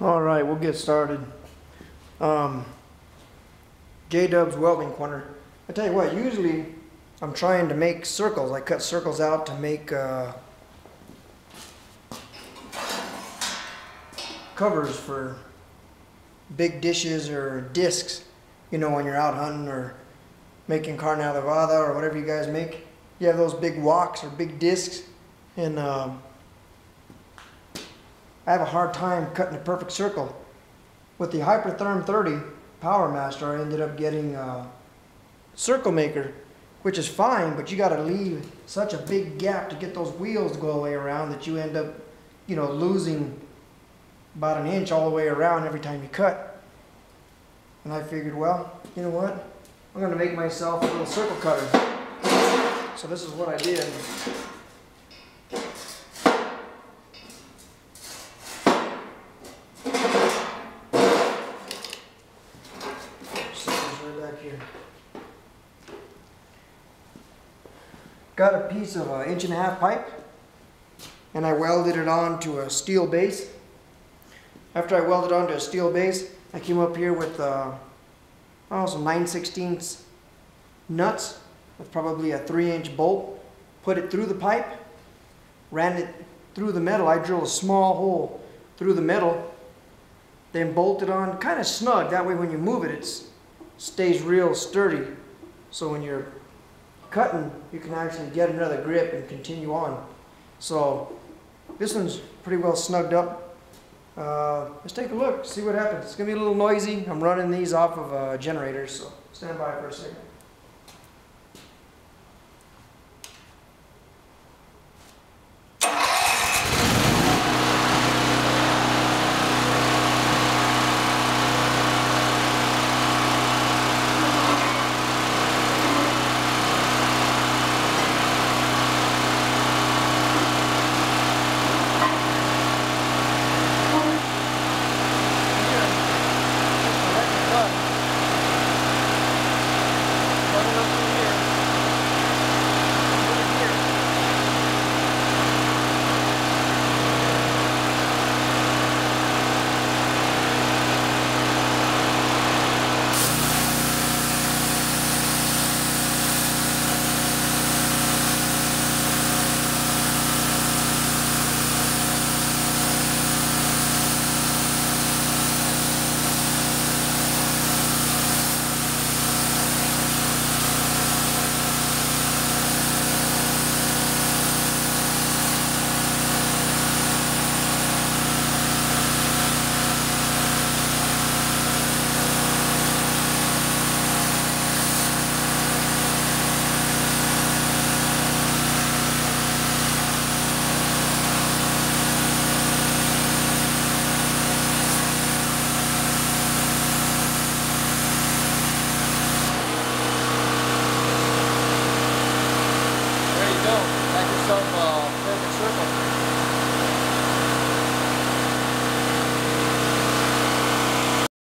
All right, we'll get started. J-Dub's welding corner. I tell you what, usually I'm trying to make circles. I cut circles out to make covers for big dishes or discs, you know, when you're out hunting or making carne a la vada or whatever you guys make. You have those big woks or big discs, and I have a hard time cutting a perfect circle. With the Hypertherm 30 PowerMaster, I ended up getting a circle maker, which is fine, but you got to leave such a big gap to get those wheels to go all the way around that you end up, you know, losing about an inch all the way around every time you cut. And I figured, well, you know what? I'm going to make myself a little circle cutter. So this is what I did. Got a piece of an 1.5 inch pipe, and I welded it onto a steel base. After I welded onto a steel base, I came up here with some 9/16 nuts with probably a 3-inch bolt. Put it through the pipe, ran it through the metal. I drilled a small hole through the metal, then bolted on kind of snug. That way, when you move it, it stays real sturdy. So when you're cutting, you can actually get another grip and continue on. So this one's pretty well snugged up. Let's take a look, see what happens. It's gonna be a little noisy. I'm running these off of a generator, so stand by for a second. Perfect circle.